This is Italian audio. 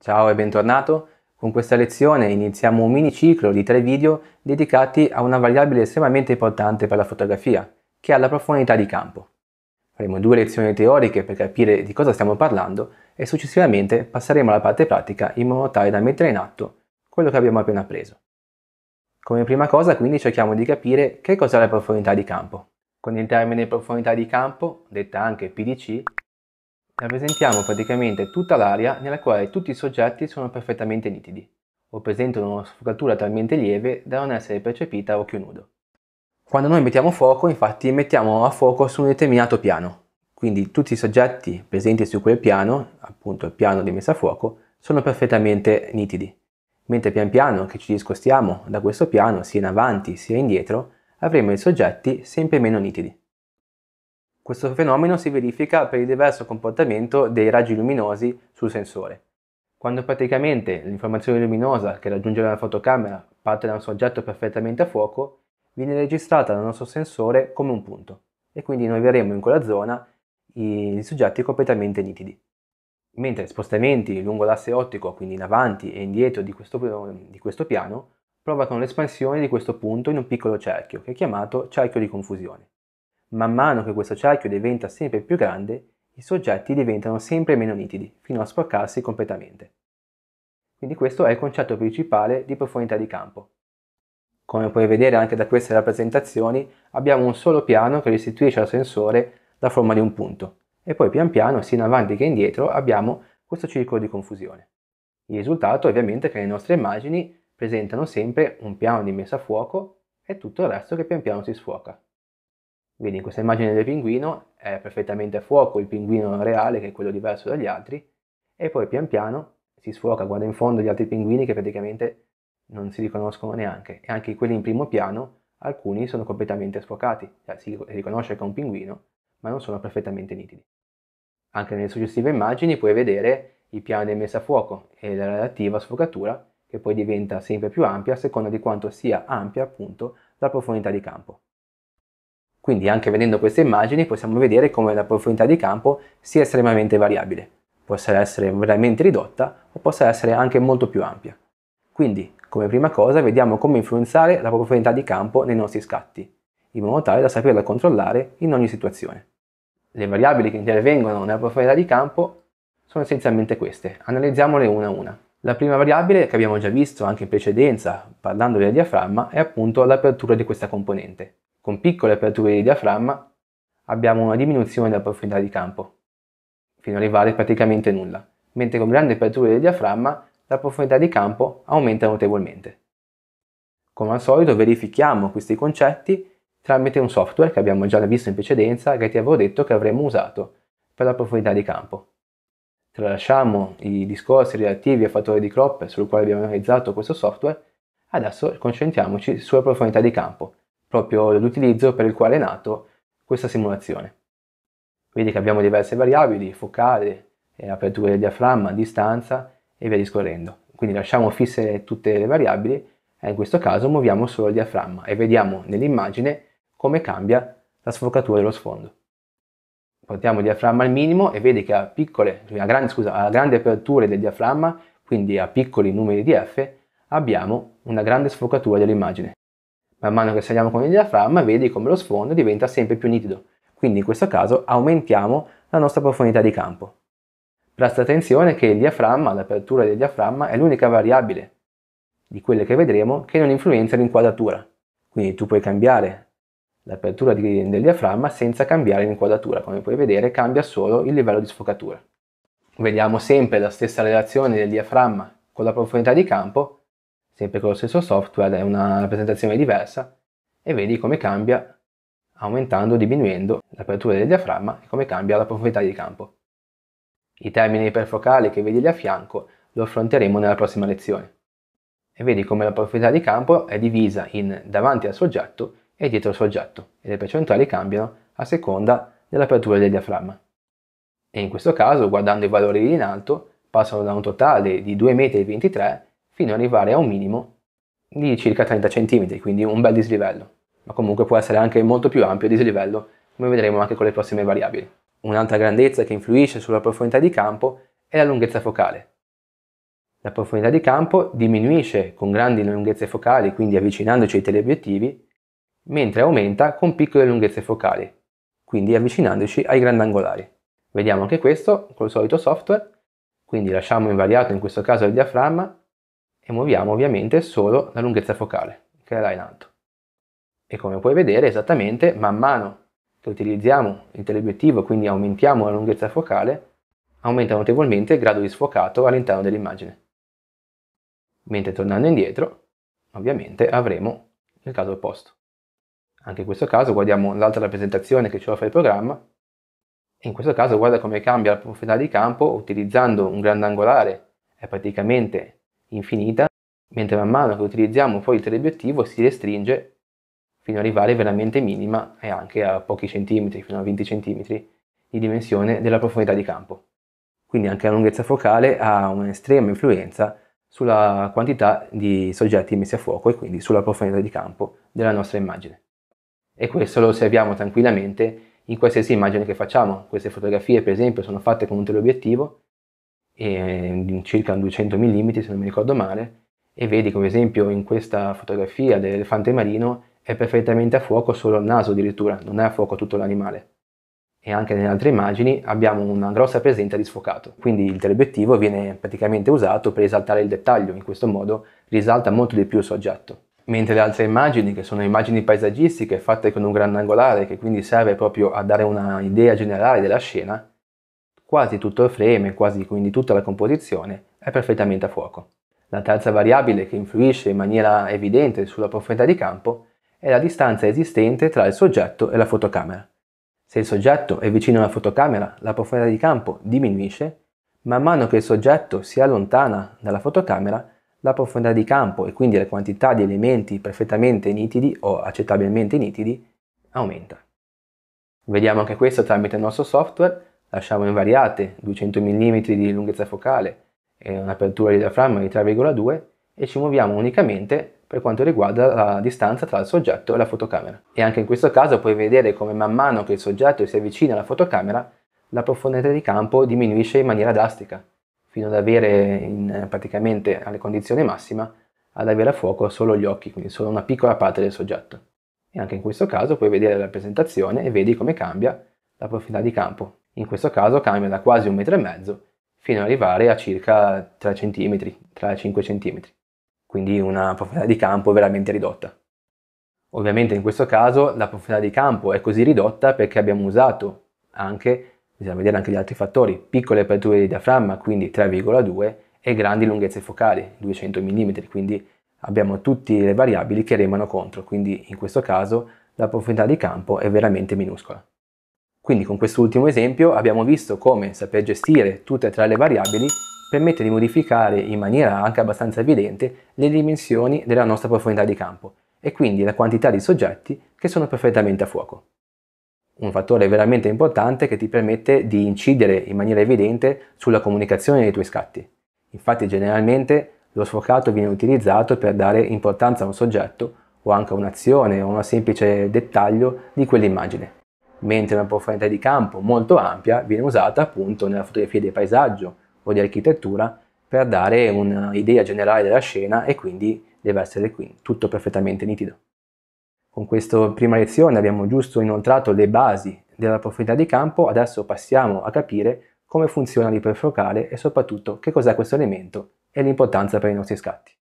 Ciao e bentornato, con questa lezione iniziamo un mini ciclo di 3 video dedicati a una variabile estremamente importante per la fotografia, che è la profondità di campo. Faremo 2 lezioni teoriche per capire di cosa stiamo parlando e successivamente passeremo alla parte pratica in modo tale da mettere in atto quello che abbiamo appena appreso. Come prima cosa quindi cerchiamo di capire che cos'è la profondità di campo. Con il termine profondità di campo, detta anche PDC, rappresentiamo praticamente tutta l'area nella quale tutti i soggetti sono perfettamente nitidi o presentano una sfocatura talmente lieve da non essere percepita a occhio nudo. Quando noi mettiamo fuoco, infatti, mettiamo a fuoco su un determinato piano, quindi tutti i soggetti presenti su quel piano, appunto il piano di messa a fuoco, sono perfettamente nitidi, mentre pian piano che ci discostiamo da questo piano, sia in avanti sia indietro, avremo i soggetti sempre meno nitidi. Questo fenomeno si verifica per il diverso comportamento dei raggi luminosi sul sensore. Quando praticamente l'informazione luminosa che raggiunge la fotocamera parte da un soggetto perfettamente a fuoco, viene registrata dal nostro sensore come un punto e quindi noi vedremo in quella zona i soggetti completamente nitidi. Mentre spostamenti lungo l'asse ottico, quindi in avanti e indietro di questo piano, provocano l'espansione di questo punto in un piccolo cerchio che è chiamato cerchio di confusione. Man mano che questo cerchio diventa sempre più grande, i soggetti diventano sempre meno nitidi, fino a sporcarsi completamente. Quindi questo è il concetto principale di profondità di campo. Come puoi vedere anche da queste rappresentazioni, abbiamo un solo piano che restituisce al sensore la forma di un punto, e poi pian piano, sia in avanti che indietro, abbiamo questo circolo di confusione. Il risultato ovviamente è che le nostre immagini presentano sempre un piano di messa a fuoco e tutto il resto che pian piano si sfuoca. Vedi, in questa immagine del pinguino è perfettamente a fuoco il pinguino reale, che è quello diverso dagli altri, e poi pian piano si sfoca, guarda in fondo gli altri pinguini che praticamente non si riconoscono neanche, e anche quelli in primo piano, alcuni sono completamente sfocati, cioè si riconosce che è un pinguino, ma non sono perfettamente nitidi. Anche nelle successive immagini puoi vedere il piano di messa a fuoco e la relativa sfocatura, che poi diventa sempre più ampia a seconda di quanto sia ampia appunto la profondità di campo. Quindi anche vedendo queste immagini possiamo vedere come la profondità di campo sia estremamente variabile, possa essere veramente ridotta o possa essere anche molto più ampia. Quindi, come prima cosa, vediamo come influenzare la profondità di campo nei nostri scatti, in modo tale da saperla controllare in ogni situazione. Le variabili che intervengono nella profondità di campo sono essenzialmente queste, analizziamole una a una. La prima variabile, che abbiamo già visto anche in precedenza parlando del diaframma, è appunto l'apertura di questa componente. Con piccole aperture di diaframma abbiamo una diminuzione della profondità di campo, fino ad arrivare praticamente a nulla, mentre con grandi aperture di diaframma la profondità di campo aumenta notevolmente. Come al solito verifichiamo questi concetti tramite un software che abbiamo già visto in precedenza, che ti avevo detto che avremmo usato per la profondità di campo. Tralasciamo i discorsi relativi al fattore di crop sul quale abbiamo analizzato questo software, adesso concentriamoci sulla profondità di campo, proprio l'utilizzo per il quale è nato questa simulazione. Vedi che abbiamo diverse variabili, focale, apertura del diaframma, distanza e via discorrendo. Quindi lasciamo fisse tutte le variabili e in questo caso muoviamo solo il diaframma e vediamo nell'immagine come cambia la sfocatura dello sfondo. Portiamo il diaframma al minimo e vedi che a grandi aperture del diaframma, quindi a piccoli numeri di f, abbiamo una grande sfocatura dell'immagine. Man mano che saliamo con il diaframma vedi come lo sfondo diventa sempre più nitido, quindi in questo caso aumentiamo la nostra profondità di campo. Presta attenzione che il diaframma, l'apertura del diaframma, è l'unica variabile di quelle che vedremo che non influenza l'inquadratura, quindi tu puoi cambiare l'apertura del diaframma senza cambiare l'inquadratura, come puoi vedere cambia solo il livello di sfocatura. Vediamo sempre la stessa relazione del diaframma con la profondità di campo, sempre con lo stesso software, è una rappresentazione diversa, e vedi come cambia aumentando o diminuendo l'apertura del diaframma e come cambia la profondità di campo. I termini iperfocali che vedi lì a fianco lo affronteremo nella prossima lezione. E vedi come la profondità di campo è divisa in davanti al soggetto e dietro al soggetto, e le percentuali cambiano a seconda dell'apertura del diaframma. E in questo caso, guardando i valori in alto, passano da un totale di 2,23 m fino ad arrivare a un minimo di circa 30 cm, quindi un bel dislivello, ma comunque può essere anche molto più ampio il dislivello, come vedremo anche con le prossime variabili. Un'altra grandezza che influisce sulla profondità di campo è la lunghezza focale. La profondità di campo diminuisce con grandi lunghezze focali, quindi avvicinandoci ai teleobiettivi, mentre aumenta con piccole lunghezze focali, quindi avvicinandoci ai grandangolari. Vediamo anche questo col solito software, quindi lasciamo invariato in questo caso il diaframma e muoviamo ovviamente solo la lunghezza focale, che era in alto. E come puoi vedere esattamente, man mano che utilizziamo il teleobiettivo, quindi aumentiamo la lunghezza focale, aumenta notevolmente il grado di sfocato all'interno dell'immagine. Mentre tornando indietro, ovviamente avremo il caso opposto. Anche in questo caso guardiamo l'altra rappresentazione che ci offre il programma, e in questo caso guarda come cambia la profondità di campo. Utilizzando un grandangolare è praticamente infinita, mentre man mano che utilizziamo poi il teleobiettivo si restringe fino ad arrivare veramente minima e anche a pochi centimetri, fino a 20 centimetri di dimensione della profondità di campo. Quindi anche la lunghezza focale ha un'estrema influenza sulla quantità di soggetti messi a fuoco e quindi sulla profondità di campo della nostra immagine. E questo lo osserviamo tranquillamente in qualsiasi immagine che facciamo. Queste fotografie per esempio sono fatte con un teleobiettivo di circa 200 mm se non mi ricordo male, e vedi come esempio in questa fotografia dell'elefante marino è perfettamente a fuoco solo il naso, addirittura non è a fuoco tutto l'animale. E anche nelle altre immagini abbiamo una grossa presenza di sfocato, quindi il teleobiettivo viene praticamente usato per esaltare il dettaglio. In questo modo risalta molto di più il soggetto, mentre le altre immagini, che sono immagini paesaggistiche fatte con un grandangolare che quindi serve proprio a dare un'idea generale della scena, quasi tutto il frame, quasi quindi tutta la composizione è perfettamente a fuoco. La terza variabile che influisce in maniera evidente sulla profondità di campo è la distanza esistente tra il soggetto e la fotocamera. Se il soggetto è vicino alla fotocamera, la profondità di campo diminuisce; man mano che il soggetto si allontana dalla fotocamera, la profondità di campo e quindi la quantità di elementi perfettamente nitidi o accettabilmente nitidi aumenta. Vediamo anche questo tramite il nostro software. Lasciamo invariate 200 mm di lunghezza focale e un'apertura di diaframma di 3,2 e ci muoviamo unicamente per quanto riguarda la distanza tra il soggetto e la fotocamera. E anche in questo caso puoi vedere come man mano che il soggetto si avvicina alla fotocamera, la profondità di campo diminuisce in maniera drastica, fino ad avere praticamente alle condizioni massima, ad avere a fuoco solo gli occhi, quindi solo una piccola parte del soggetto. E anche in questo caso puoi vedere la rappresentazione e vedi come cambia la profondità di campo. In questo caso cambia da quasi 1,5 metri fino ad arrivare a circa 3 cm, 3-5 cm. Quindi una profondità di campo veramente ridotta. Ovviamente in questo caso la profondità di campo è così ridotta perché abbiamo usato anche, bisogna vedere anche gli altri fattori, piccole aperture di diaframma, quindi 3,2, e grandi lunghezze focali, 200 mm, quindi abbiamo tutte le variabili che remano contro, quindi in questo caso la profondità di campo è veramente minuscola. Quindi con quest'ultimo esempio abbiamo visto come saper gestire tutte e tre le variabili permette di modificare in maniera anche abbastanza evidente le dimensioni della nostra profondità di campo e quindi la quantità di soggetti che sono perfettamente a fuoco. Un fattore veramente importante che ti permette di incidere in maniera evidente sulla comunicazione dei tuoi scatti. Infatti generalmente lo sfocato viene utilizzato per dare importanza a un soggetto o anche a un'azione o a un semplice dettaglio di quell'immagine, mentre una profondità di campo molto ampia viene usata appunto nella fotografia di paesaggio o di architettura per dare un'idea generale della scena e quindi deve essere qui tutto perfettamente nitido. Con questa prima lezione abbiamo giusto inoltrato le basi della profondità di campo, adesso passiamo a capire come funziona l'iperfocale e soprattutto che cos'è questo elemento e l'importanza per i nostri scatti.